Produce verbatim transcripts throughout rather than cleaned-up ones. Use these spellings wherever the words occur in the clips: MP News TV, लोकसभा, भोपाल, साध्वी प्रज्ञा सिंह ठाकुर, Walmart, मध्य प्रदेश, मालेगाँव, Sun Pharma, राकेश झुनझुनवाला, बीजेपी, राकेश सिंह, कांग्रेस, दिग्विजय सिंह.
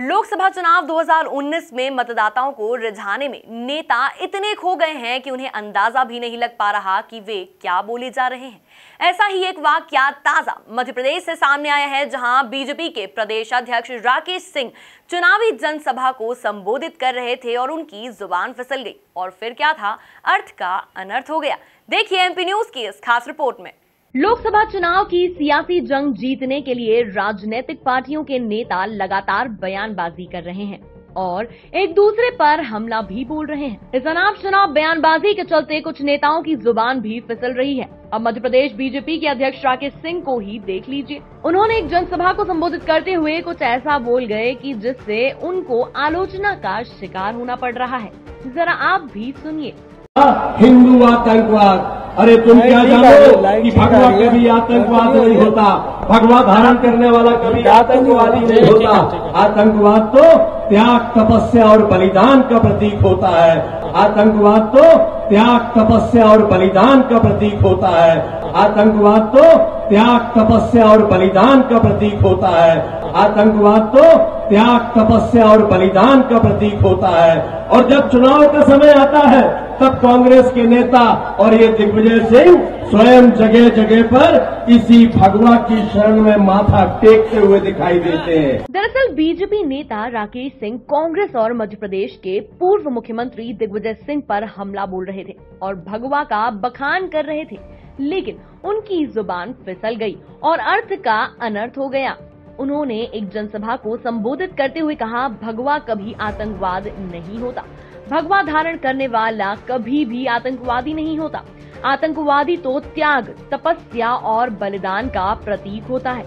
लोकसभा चुनाव दो हज़ार उन्नीस में मतदाताओं को रिझाने में नेता इतने खो गए हैं कि उन्हें अंदाजा भी नहीं लग पा रहा कि वे क्या बोले जा रहे हैं। ऐसा ही एक वाकया ताजा मध्य प्रदेश से सामने आया है, जहां बीजेपी के प्रदेश अध्यक्ष राकेश सिंह चुनावी जनसभा को संबोधित कर रहे थे और उनकी जुबान फिसल गई और फिर क्या था, अर्थ का अनर्थ हो गया। देखिए एमपी न्यूज की इस खास रिपोर्ट में। लोकसभा चुनाव की सियासी जंग जीतने के लिए राजनीतिक पार्टियों के नेता लगातार बयानबाजी कर रहे हैं और एक दूसरे पर हमला भी बोल रहे हैं। इस अनाप शनाप बयानबाजी के चलते कुछ नेताओं की जुबान भी फिसल रही है। अब मध्य प्रदेश बीजेपी के अध्यक्ष राकेश सिंह को ही देख लीजिए। उन्होंने एक जनसभा को संबोधित करते हुए कुछ ऐसा बोल गए कि जिससे उनको आलोचना का शिकार होना पड़ रहा है। जरा आप भी सुनिए। हिंदू आतंकवाद, अरे तुम क्या जानो कि भगवा कभी आतंकवाद नहीं होता, भगवा धारण करने वाला कभी आतंकवादी नहीं होता। आतंकवाद तो त्याग, तपस्या और बलिदान का प्रतीक होता है। आतंकवाद तो त्याग, तपस्या और बलिदान का प्रतीक होता है। आतंकवाद तो त्याग, तपस्या और बलिदान का प्रतीक होता है। आतंकवाद तो त्याग, तपस्या और बलिदान का प्रतीक होता है। और जब चुनाव का समय आता है तब कांग्रेस के नेता और ये दिग्विजय सिंह स्वयं जगह जगह पर इसी भगवा की शरण में माथा टेकते हुए दिखाई देते हैं। दरअसल बीजेपी नेता राकेश सिंह कांग्रेस और मध्य प्रदेश के पूर्व मुख्यमंत्री दिग्विजय सिंह पर हमला बोल रहे थे और भगवा का बखान कर रहे थे, लेकिन उनकी जुबान फिसल गई और अर्थ का अनर्थ हो गया। उन्होंने एक जनसभा को संबोधित करते हुए कहा, भगवा कभी आतंकवाद नहीं होता, भगवा धारण करने वाला कभी भी आतंकवादी नहीं होता। आतंकवादी तो त्याग, तपस्या और बलिदान का प्रतीक होता है।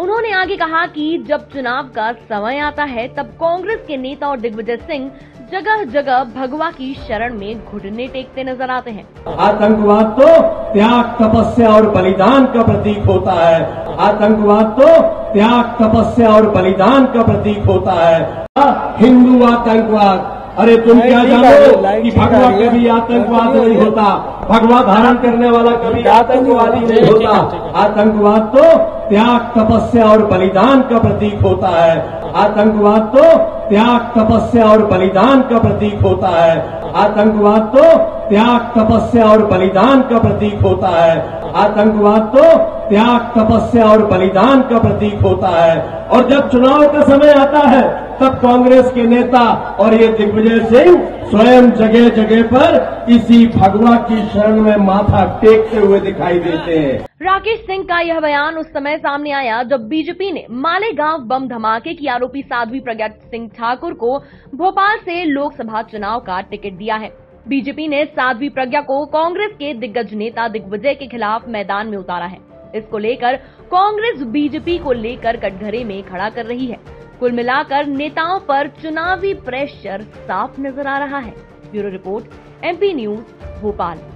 उन्होंने आगे कहा कि जब चुनाव का समय आता है तब कांग्रेस के नेता और दिग्विजय सिंह जगह जगह भगवा की शरण में घुटने टेकते नजर आते हैं। आतंकवाद तो त्याग, तपस्या और बलिदान का प्रतीक होता है। आतंकवाद तो त्याग, तपस्या और बलिदान का प्रतीक होता है। हिंदू आतंकवाद, अरे तुम क्या जानो कि भगवा कभी आतंकवाद नहीं होता, भगवा धारण करने वाला कभी आतंकवादी नहीं होता। आतंकवाद तो त्याग, तपस्या और बलिदान का प्रतीक होता है। आतंकवाद तो त्याग, तपस्या और बलिदान का प्रतीक होता है। आतंकवाद तो त्याग, तपस्या और बलिदान का प्रतीक होता है। आतंकवाद तो त्याग, तपस्या और बलिदान का प्रतीक होता है। और जब चुनाव का समय आता है तब कांग्रेस के नेता और ये दिग्विजय सिंह स्वयं जगह जगह पर इसी भगवा की शरण में माथा टेकते हुए दिखाई देते हैं। राकेश सिंह का यह बयान उस समय सामने आया जब बीजेपी ने मालेगाँव बम धमाके की आरोपी साध्वी प्रज्ञा सिंह ठाकुर को भोपाल से लोकसभा चुनाव का टिकट दिया है। बीजेपी ने साध्वी प्रज्ञा को कांग्रेस के दिग्गज नेता दिग्विजय के खिलाफ मैदान में उतारा है। इसको लेकर कांग्रेस बीजेपी को लेकर कटघरे में खड़ा कर रही है। कुल मिलाकर नेताओं पर चुनावी प्रेशर साफ नजर आ रहा है। Bureau report MP news भोपाल।